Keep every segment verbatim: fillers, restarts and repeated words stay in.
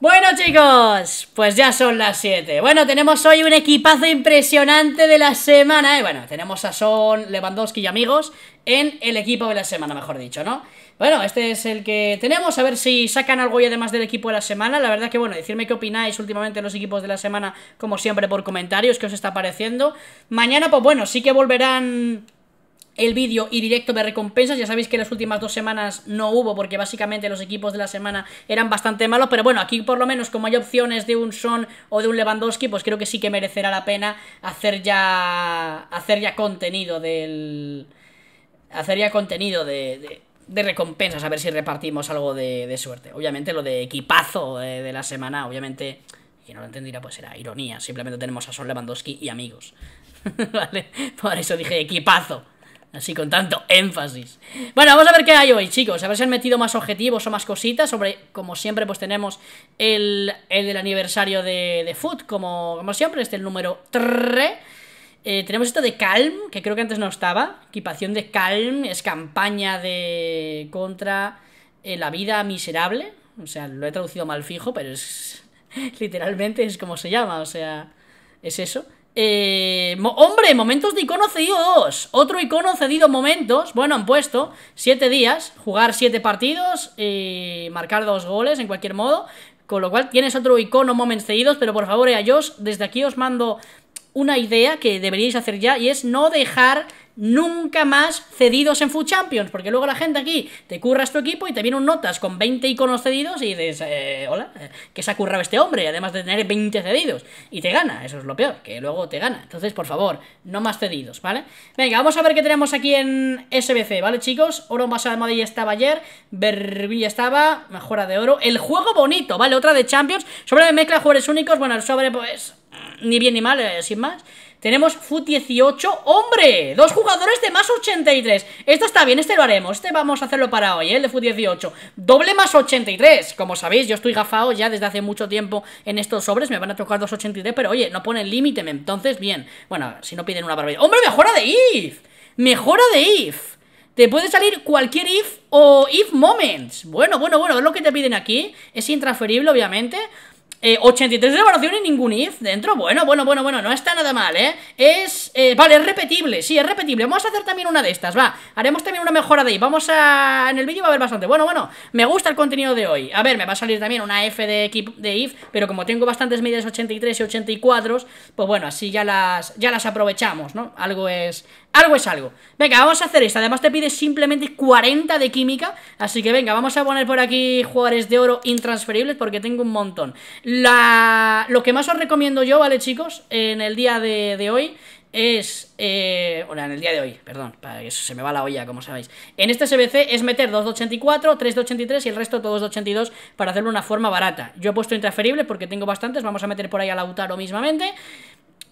Bueno chicos, pues ya son las siete. Bueno, tenemos hoy un equipazo impresionante de la semana, ¿eh? Bueno, tenemos a Son, Lewandowski y amigos en el equipo de la semana, mejor dicho, ¿no? Bueno, este es el que tenemos, a ver si sacan algo hoy además del equipo de la semana. La verdad que bueno, decirme qué opináis últimamente de los equipos de la semana, como siempre por comentarios, qué os está pareciendo. Mañana pues bueno, sí que volverán el vídeo y directo de recompensas. Ya sabéis que las últimas dos semanas no hubo, porque básicamente los equipos de la semana eran bastante malos, pero bueno, aquí por lo menos como hay opciones de un Son o de un Lewandowski, pues creo que sí que merecerá la pena hacer ya hacer ya contenido del hacer ya contenido de, de, de recompensas, a ver si repartimos algo de, de suerte. Obviamente lo de equipazo de, de la semana, obviamente quien no lo entendiera pues será ironía, simplemente tenemos a Son, Lewandowski y amigos vale, por eso dije equipazo así con tanto énfasis. Bueno, vamos a ver qué hay hoy, chicos. A ver si han metido más objetivos o más cositas. Sobre, como siempre, pues tenemos el, el del aniversario de, de F U T, como, como siempre, este es el número tres. Eh, tenemos esto de Calm, que creo que antes no estaba. Equipación de Calm, es campaña de contra eh, la vida miserable. O sea, lo he traducido mal fijo, pero es literalmente es como se llama, o sea, es eso. Eh, mo hombre, momentos de icono cedidos. Otro icono cedido momentos. Bueno, han puesto siete días, jugar siete partidos, eh, marcar dos goles en cualquier modo. Con lo cual tienes otro icono momentos cedidos. Pero por favor, eh, yo desde aquí os mando una idea que deberíais hacer ya, y es no dejar nunca más cedidos en FUT Champions, porque luego la gente aquí te curras tu equipo y te vienen notas con veinte iconos cedidos y dices, eh, hola, ¿qué se ha currado este hombre? Además de tener veinte cedidos, y te gana, eso es lo peor, que luego te gana. Entonces, por favor, no más cedidos, ¿vale? Venga, vamos a ver qué tenemos aquí en S B C, ¿vale, chicos? Oro basado en Madrid estaba ayer, Biglia estaba, mejora de oro, el juego bonito, ¿vale? Otra de Champions, sobre de mezcla, jugadores únicos, bueno, el sobre, pues, ni bien ni mal, eh, sin más. Tenemos FUT dieciocho, ¡hombre! Dos jugadores de más ochenta y tres. Esto está bien, este lo haremos, este vamos a hacerlo para hoy, ¿eh? El de FUT dieciocho, doble más ochenta y tres. Como sabéis, yo estoy gafado ya desde hace mucho tiempo en estos sobres, me van a tocar dos ochenta y tres. Pero oye, no ponen límite, entonces bien. Bueno, si no piden una barbaridad. ¡Hombre, mejora de I F! ¡Mejora de I F! Te puede salir cualquier I F o I F Moments. Bueno, bueno, bueno, es lo que te piden aquí. Es intransferible, obviamente. Eh, ochenta y tres de evaluación y ningún I F dentro. Bueno, bueno, bueno, bueno, no está nada mal, ¿eh? Es, eh, vale, es repetible, sí, es repetible. Vamos a hacer también una de estas, va. Haremos también una mejora de I F, vamos a... En el vídeo va a haber bastante, bueno, bueno, me gusta el contenido de hoy. A ver, me va a salir también una F de, de I F, pero como tengo bastantes medias ochenta y tres y ochenta y cuatro, pues bueno, así ya las, ya las aprovechamos, ¿no? Algo es... Algo es algo. Venga, vamos a hacer esta. Además te pide simplemente cuarenta de química. Así que venga, vamos a poner por aquí jugadores de oro intransferibles, porque tengo un montón. La... Lo que más os recomiendo yo, ¿vale, chicos? En el día de, de hoy es... Eh... Bueno, en el día de hoy, perdón, para que se me va la olla, como sabéis. En este S B C es meter dos de ochenta y cuatro, tres de ochenta y tres y el resto todos de ochenta y dos para hacerlo de una forma barata. Yo he puesto intransferibles porque tengo bastantes. Vamos a meter por ahí a Lautaro mismamente.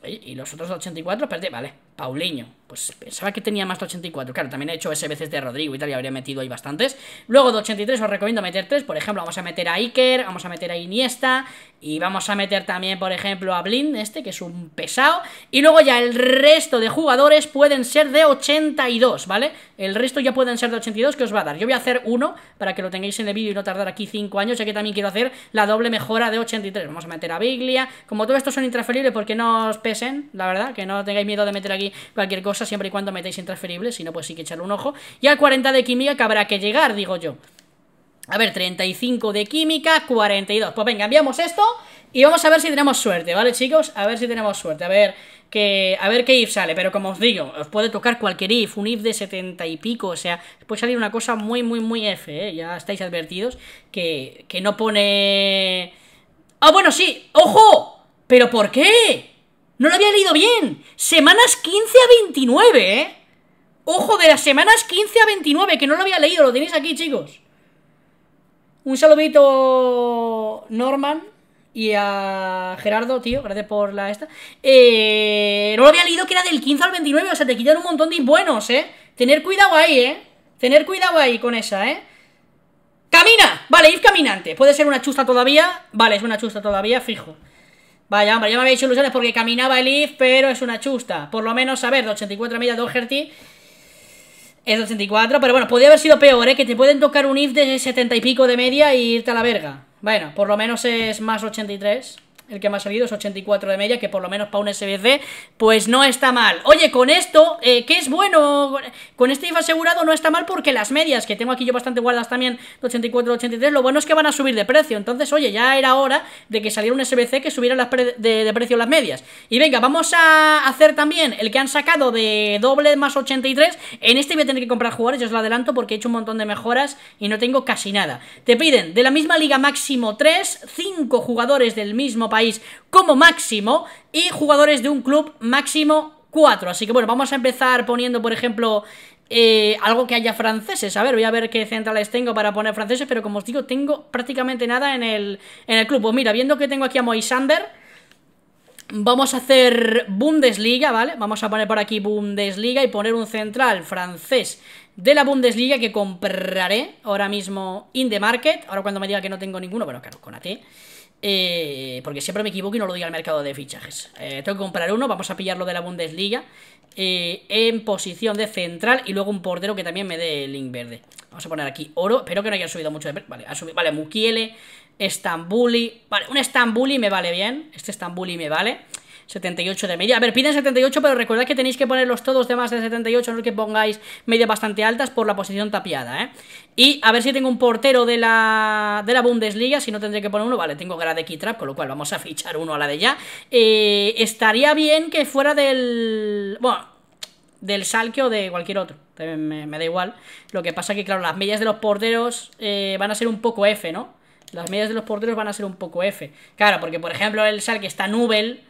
Y los otros ochenta y cuatro, perdí, vale, Paulinho, pues pensaba que tenía más de ochenta y cuatro. Claro, también he hecho S B Cs de Rodrigo y tal, y habría metido ahí bastantes. Luego de ochenta y tres os recomiendo meter tres, por ejemplo, vamos a meter a Iker, vamos a meter a Iniesta, y vamos a meter también, por ejemplo, a Blin, este, que es un pesado. Y luego ya el resto de jugadores pueden ser de ochenta y dos, ¿vale? El resto ya pueden ser de ochenta y dos, que os va a dar. Yo voy a hacer uno, para que lo tengáis en el vídeo y no tardar aquí cinco años, ya que también quiero hacer la doble mejora de ochenta y tres. Vamos a meter a Biglia, como todo esto son intransferibles, porque no os pesen, la verdad, que no tengáis miedo de meter aquí cualquier cosa, siempre y cuando metáis intransferibles, si no, pues sí que echarle un ojo. Y al cuarenta de química que habrá que llegar, digo yo. A ver, treinta y cinco de química, cuarenta y dos. Pues venga, enviamos esto y vamos a ver si tenemos suerte, ¿vale, chicos? A ver si tenemos suerte, a ver que, a ver qué I F sale, pero como os digo, os puede tocar cualquier I F, un I F de setenta y pico, o sea, puede salir una cosa muy, muy, muy F, ¿eh? Ya estáis advertidos que, que no pone... ¡Ah, bueno, sí! ¡Ojo! ¿Pero por qué? ¡No lo había leído bien! Semanas quince a veintinueve, ¿eh? ¡Ojo de las semanas quince a veintinueve! Que no lo había leído, lo tenéis aquí, chicos. Un saludito Norman y a Gerardo, tío, gracias por la esta. Eh, no lo había leído que era del quince al veintinueve, o sea, te quitan un montón de buenos, ¿eh? Tener cuidado ahí, ¿eh? Tener cuidado ahí con esa, ¿eh? ¡Camina! Vale, ir caminante. Puede ser una chusta todavía. Vale, es una chusta todavía, fijo. Vaya, hombre, ya me había hecho ilusiones porque caminaba el I F, pero es una chusta. Por lo menos, a ver, de ochenta y cuatro media, dos hertz. Es de ochenta y cuatro, pero bueno, podría haber sido peor, ¿eh? Que te pueden tocar un I F de setenta y pico de media y irte a la verga. Bueno, por lo menos es más ochenta y tres. El que me ha salido es ochenta y cuatro de media, que por lo menos para un S B C, pues no está mal. Oye, con esto, eh, que es bueno, con este I F asegurado no está mal porque las medias, que tengo aquí yo bastante guardadas también, de ochenta y cuatro a ochenta y tres, lo bueno es que van a subir de precio. Entonces, oye, ya era hora de que saliera un S B C que subiera las pre de, de precio las medias. Y venga, vamos a hacer también el que han sacado de doble más ochenta y tres. En este voy a tener que comprar jugadores, ya os lo adelanto, porque he hecho un montón de mejoras y no tengo casi nada. Te piden de la misma liga máximo tres, cinco jugadores del mismo país país como máximo y jugadores de un club máximo cuatro, así que bueno, vamos a empezar poniendo por ejemplo eh, algo que haya franceses, a ver, voy a ver qué centrales tengo para poner franceses, pero como os digo tengo prácticamente nada en el, en el club. Pues mira, viendo que tengo aquí a Moisander, vamos a hacer Bundesliga, ¿vale? Vamos a poner por aquí Bundesliga y poner un central francés de la Bundesliga que compraré ahora mismo in the market, ahora cuando me diga que no tengo ninguno, bueno, claro, con A T. Eh, porque siempre me equivoco y no lo doy al mercado de fichajes. eh, Tengo que comprar uno, vamos a pillarlo de la Bundesliga eh, en posición de central y luego un portero que también me dé el link verde. Vamos a poner aquí oro, espero que no hayan subido mucho de... Vale, ha subido, vale, Mukiele, Stambouli. Vale, un Stambouli me vale bien, este Stambouli me vale, setenta y ocho de media. A ver, piden setenta y ocho, pero recordad que tenéis que ponerlos todos de más de setenta y ocho, no es que pongáis medias bastante altas por la posición tapiada, ¿eh? Y a ver si tengo un portero de la, de la Bundesliga, si no tendré que poner uno. Vale, tengo Grade Kitrap, con lo cual vamos a fichar uno a la de ya. Eh, estaría bien que fuera del... Bueno, del Salque o de cualquier otro, me, me da igual. Lo que pasa que, claro, las medias de los porteros eh, van a ser un poco F, ¿no? Las medias de los porteros van a ser un poco F. Claro, porque por ejemplo el Salque está Nubel,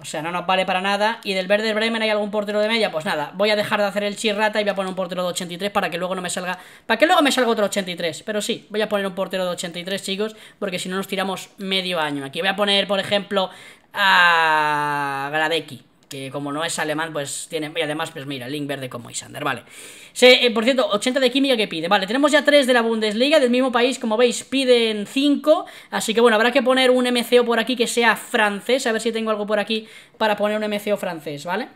o sea, no nos vale para nada. Y del Werder Bremen hay algún portero de media. Pues nada, voy a dejar de hacer el chirrata y voy a poner un portero de ochenta y tres para que luego no me salga... Para que luego me salga otro ochenta y tres. Pero sí, voy a poner un portero de ochenta y tres, chicos, porque si no nos tiramos medio año. Aquí voy a poner, por ejemplo, a Gradecki, que como no es alemán, pues tiene... Y además, pues mira, link verde como Isander, vale. Se, eh, por cierto, ochenta de química que pide. Vale, tenemos ya tres de la Bundesliga, del mismo país, como veis, piden cinco. Así que bueno, habrá que poner un M C O por aquí que sea francés. A ver si tengo algo por aquí para poner un M C O francés, ¿vale?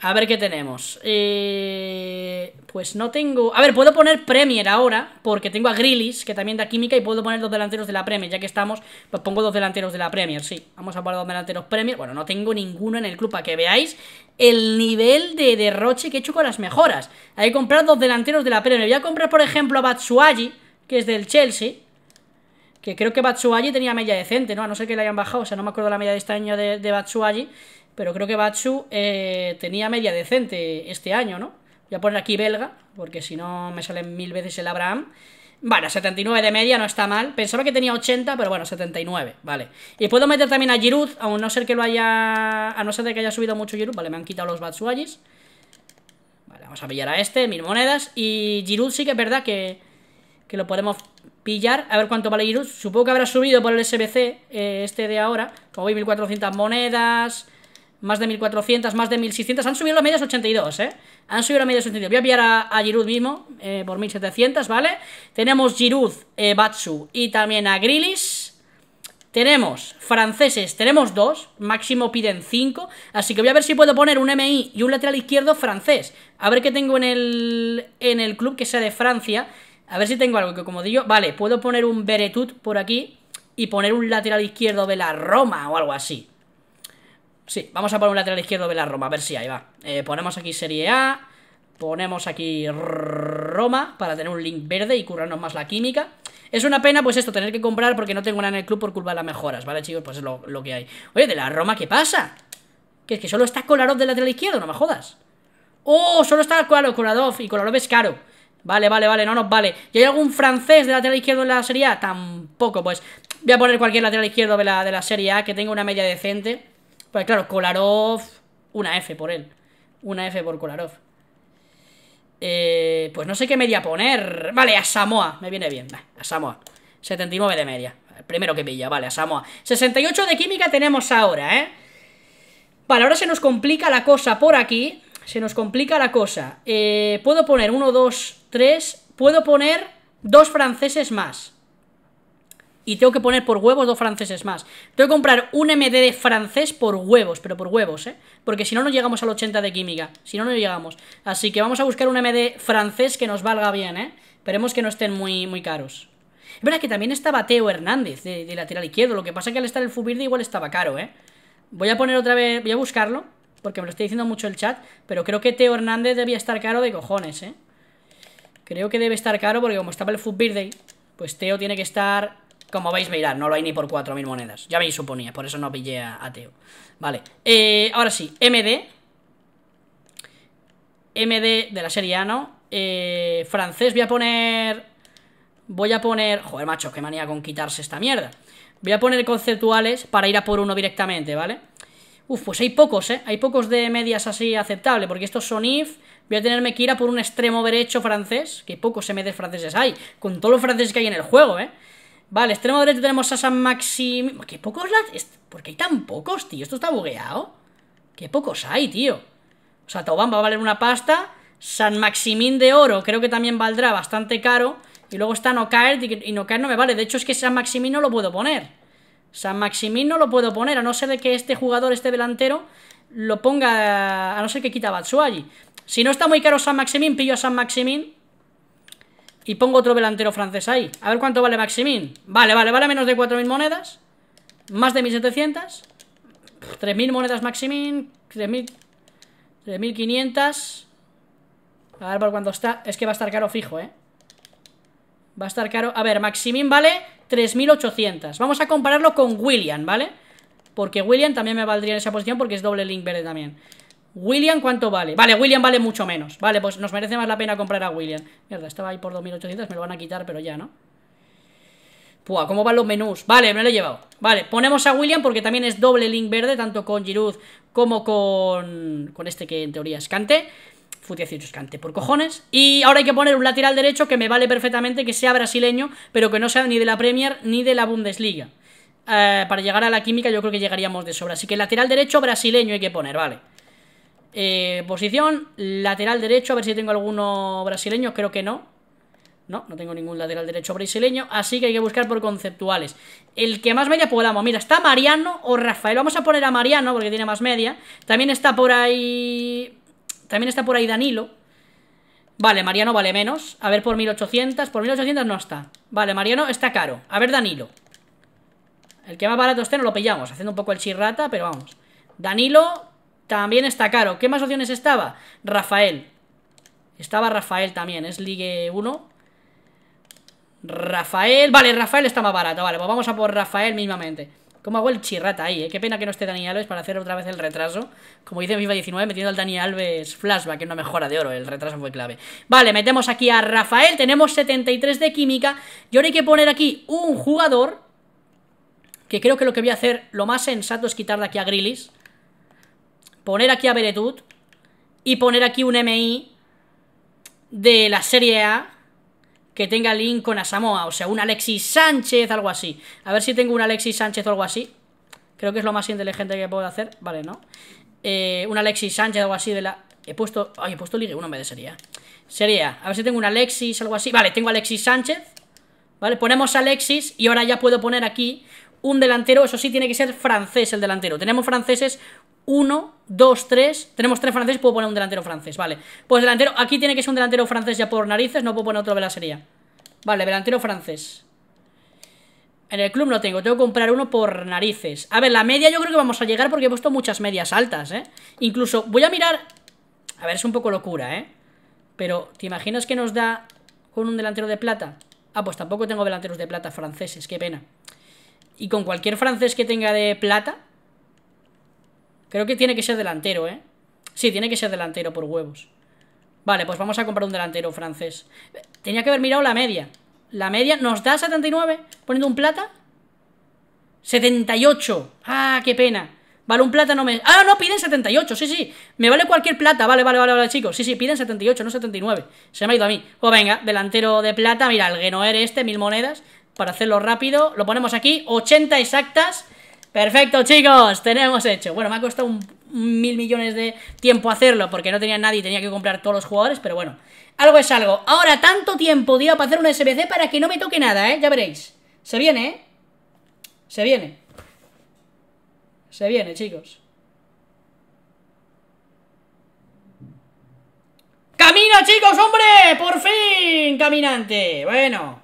A ver qué tenemos. Eh, pues no tengo... A ver, puedo poner Premier ahora, porque tengo a Grealish, que también da química, y puedo poner dos delanteros de la Premier. Ya que estamos, pues pongo dos delanteros de la Premier, sí. Vamos a poner dos delanteros Premier. Bueno, no tengo ninguno en el club, para que veáis el nivel de derroche que he hecho con las mejoras. Hay que comprar dos delanteros de la Premier. Voy a comprar, por ejemplo, a Batshuayi, que es del Chelsea, que creo que Batshuayi tenía media decente, ¿no? A no ser que le hayan bajado, o sea, no me acuerdo la media de este año de, de Batshuayi, pero creo que Batshu eh, tenía media decente este año, ¿no? Voy a poner aquí belga, porque si no me salen mil veces el Abraham. Vale, setenta y nueve de media, no está mal. Pensaba que tenía ochenta, pero bueno, setenta y nueve, vale. Y puedo meter también a Giroud, aun no ser que lo haya... A no ser de que haya subido mucho Giroud. Vale, me han quitado los Batshuayis. Vale, vamos a pillar a este, mil monedas. Y Giroud sí que es verdad que, que lo podemos pillar. A ver cuánto vale Giroud. Supongo que habrá subido por el S B C, eh, este de ahora. Como veis, mil cuatrocientas monedas... Más de mil cuatrocientas, más de mil seiscientas. Han subido las medias ochenta y dos, ¿eh? Han subido las medias ochenta y dos. Voy a pillar a, a Giroud mismo eh, por mil setecientas, ¿vale? Tenemos Giroud, eh, Batsu y también a Grealish. Tenemos franceses, tenemos dos. Máximo piden cinco. Así que voy a ver si puedo poner un M I y un lateral izquierdo francés. A ver qué tengo en el, en el club que sea de Francia. A ver si tengo algo que, como digo... Vale, puedo poner un Beretut por aquí y poner un lateral izquierdo de la Roma o algo así. Sí, vamos a poner un lateral izquierdo de la Roma, a ver si ahí va. Eh, ponemos aquí Serie A, ponemos aquí Roma para tener un link verde y currarnos más la química. Es una pena, pues esto, tener que comprar porque no tengo nada en el club por culpa de las mejoras, ¿vale, chicos? Pues es lo, lo que hay. Oye, de la Roma, ¿qué pasa? Que es que solo está Colarov de lateral izquierdo, no me jodas. ¡Oh! Solo está Colarov, Colarov y Colarov es caro. Vale, vale, vale, no nos vale. ¿Y hay algún francés de lateral izquierdo en la Serie A? Tampoco, pues voy a poner cualquier lateral izquierdo de la, de la Serie A que tenga una media decente. Pues claro, Kolarov, una F por él, una F por Kolarov. Eh, pues no sé qué media poner. Vale, a Samoa, me viene bien, a Samoa, setenta y nueve de media, el primero que pilla, vale, a Samoa. sesenta y ocho de química tenemos ahora, ¿eh? Vale, ahora se nos complica la cosa por aquí, se nos complica la cosa. Eh, puedo poner uno, dos, tres, puedo poner dos franceses más. Y tengo que poner por huevos dos franceses más. Tengo que comprar un M D de francés por huevos, pero por huevos, ¿eh? Porque si no, no llegamos al ochenta de química. Si no, no llegamos. Así que vamos a buscar un M D francés que nos valga bien, ¿eh? Esperemos que no estén muy, muy caros. Es verdad que también estaba Teo Hernández de, de lateral izquierdo. Lo que pasa es que al estar el Fut igual estaba caro, ¿eh? Voy a poner otra vez, voy a buscarlo, porque me lo está diciendo mucho el chat, pero creo que Teo Hernández debía estar caro de cojones, ¿eh? Creo que debe estar caro porque como estaba el Food Birthday, pues Teo tiene que estar... Como veis, mirad, no lo hay ni por cuatro mil monedas. Ya me suponía, por eso no pillé a, a Teo. Vale, eh, ahora sí, M D. M D de la serie A, ¿no? Eh, francés, voy a poner... Voy a poner... Joder, macho, qué manía con quitarse esta mierda. Voy a poner conceptuales para ir a por uno directamente, ¿vale? Uf, pues hay pocos, ¿eh? Hay pocos de medias así aceptable, porque estos son I F. Voy a tenerme que ir a por un extremo derecho francés, que pocos M Ds franceses hay, con todos los franceses que hay en el juego, ¿eh? Vale, extremo derecho tenemos a Saint-Maximin. ¿Qué pocos? La... ¿Por qué hay tan pocos, tío? Esto está bugueado. ¿Qué pocos hay, tío? O sea, Taubán va a valer una pasta. Saint-Maximin de oro creo que también valdrá bastante caro. Y luego está Nocaert, y Nocaert no me vale. De hecho, es que Saint-Maximin no lo puedo poner. Saint-Maximin no lo puedo poner, a no ser de que este jugador, este delantero, lo ponga... A no ser que quita a Batshuayi. Si no está muy caro Saint-Maximin, pillo a Saint-Maximin y pongo otro delantero francés ahí. A ver cuánto vale Maximin. Vale, vale, vale menos de cuatro mil monedas. Más de mil setecientos. tres mil monedas Maximin. tres mil... tres mil quinientos. A ver por cuánto está. Es que va a estar caro fijo, ¿eh? Va a estar caro. A ver, Maximin vale tres mil ochocientos. Vamos a compararlo con William, ¿vale? Porque William también me valdría en esa posición porque es doble link verde también. William, ¿cuánto vale? Vale, William vale mucho menos. Vale, pues nos merece más la pena comprar a William. Mierda, estaba ahí por dos mil ochocientos, me lo van a quitar, pero ya, ¿no? Pua, ¿cómo van los menús? Vale, me lo he llevado. Vale, ponemos a William porque también es doble link verde, tanto con Giroud como con... Con este que en teoría es Kanté. F U T dieciocho es Kanté, por cojones. Y ahora hay que poner un lateral derecho que me vale perfectamente, que sea brasileño, pero que no sea ni de la Premier ni de la Bundesliga. Eh, para llegar a la química yo creo que llegaríamos de sobra. Así que lateral derecho brasileño hay que poner, vale. Eh, posición, lateral derecho. A ver si tengo alguno brasileño, creo que no. No, no tengo ningún lateral derecho brasileño. Así que hay que buscar por conceptuales el que más media podamos. Mira, está Mariano o Rafael. Vamos a poner a Mariano porque tiene más media. También está por ahí También está por ahí Danilo. Vale, Mariano vale menos. A ver por mil ochocientos, por mil ochocientos no está. Vale, Mariano está caro, a ver Danilo. El que más barato esté no lo pillamos, haciendo un poco el chirrata, pero vamos. Danilo también está caro. ¿Qué más opciones estaba? Rafael. Estaba Rafael también, es Ligue uno. Rafael, vale, Rafael está más barato. Vale, pues vamos a por Rafael mismamente. ¿Cómo hago el chirrata ahí, eh? Qué pena que no esté Dani Alves para hacer otra vez el retraso. Como dice FIFA diecinueve, metiendo al Dani Alves flashback, que es una mejora de oro, el retraso fue clave. Vale, metemos aquí a Rafael, tenemos setenta y tres de química. Y ahora hay que poner aquí un jugador, que creo que lo que voy a hacer, lo más sensato es quitar de aquí a Grealish, poner aquí a Beretut y poner aquí un M I de la Serie A que tenga link con a Samoa, o sea, un Alexis Sánchez, algo así. A ver si tengo un Alexis Sánchez o algo así. Creo que es lo más inteligente que puedo hacer. Vale, ¿no? Eh, un Alexis Sánchez, algo así de la... He puesto... Ay, he puesto Ligue uno en vez de Serie A. Serie A. A ver si tengo un Alexis, algo así. Vale, tengo Alexis Sánchez. Vale, ponemos Alexis y ahora ya puedo poner aquí un delantero. Eso sí, tiene que ser francés el delantero. Tenemos franceses... uno, dos, tres. Tenemos tres franceses, puedo poner un delantero francés. Vale, pues delantero, aquí tiene que ser un delantero francés ya por narices, no puedo poner otro de la serie. Vale, delantero francés. En el club no tengo, tengo que comprar uno por narices. A ver, la media yo creo que vamos a llegar porque he puesto muchas medias altas, eh. Incluso, voy a mirar. A ver, es un poco locura, eh. Pero, ¿te imaginas que nos da con un delantero de plata? Ah, pues tampoco tengo delanteros de plata franceses, qué pena. Y con cualquier francés que tenga de plata... Creo que tiene que ser delantero, ¿eh? Sí, tiene que ser delantero por huevos. Vale, pues vamos a comprar un delantero francés. Tenía que haber mirado la media. La media nos da setenta y nueve poniendo un plata. setenta y ocho. Ah, qué pena. Vale, un plata no me... Ah, no, piden setenta y ocho, sí, sí. Me vale cualquier plata. Vale, vale, vale, vale, chicos. Sí, sí, piden setenta y ocho, no setenta y nueve. Se me ha ido a mí. Pues venga, delantero de plata. Mira, el Genoer este, mil monedas. Para hacerlo rápido, lo ponemos aquí. ochenta exactas. Perfecto, chicos, tenemos hecho. Bueno, me ha costado un mil millones de tiempo hacerlo porque no tenía nadie y tenía que comprar todos los jugadores, pero bueno, algo es algo. Ahora, tanto tiempo dio para hacer un S B C para que no me toque nada, ¿eh? Ya veréis. Se viene, ¿eh? Se viene. Se viene, chicos. ¡Camino, chicos, hombre! ¡Por fin, caminante! Bueno...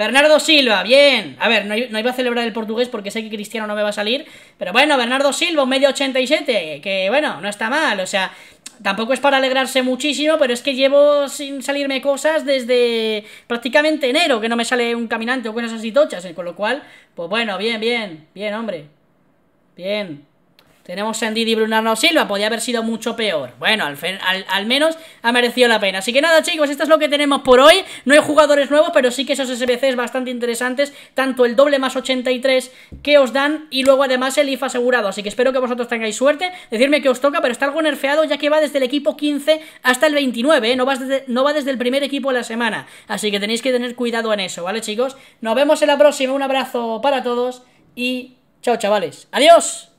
Bernardo Silva, bien. A ver, no, no iba a celebrar el portugués porque sé que Cristiano no me va a salir. Pero bueno, Bernardo Silva, un medio ochenta y siete. Que bueno, no está mal, o sea... Tampoco es para alegrarse muchísimo, pero es que llevo sin salirme cosas desde prácticamente enero, que no me sale un caminante o cosas así tochas, con lo cual, pues bueno, bien, bien, bien, hombre. Bien. Tenemos Sandidi y Bernardo Silva, podía haber sido mucho peor. Bueno, al, al, al menos ha merecido la pena. Así que nada, chicos, esto es lo que tenemos por hoy. No hay jugadores nuevos, pero sí que esos S B Cs bastante interesantes. Tanto el doble más ochenta y tres que os dan y luego además el I F asegurado. Así que espero que vosotros tengáis suerte. Decidme que os toca, pero está algo nerfeado ya que va desde el equipo quince hasta el veintinueve, ¿eh? No, va desde, no va desde el primer equipo de la semana. Así que tenéis que tener cuidado en eso, ¿vale, chicos? Nos vemos en la próxima. Un abrazo para todos y chao, chavales. ¡Adiós!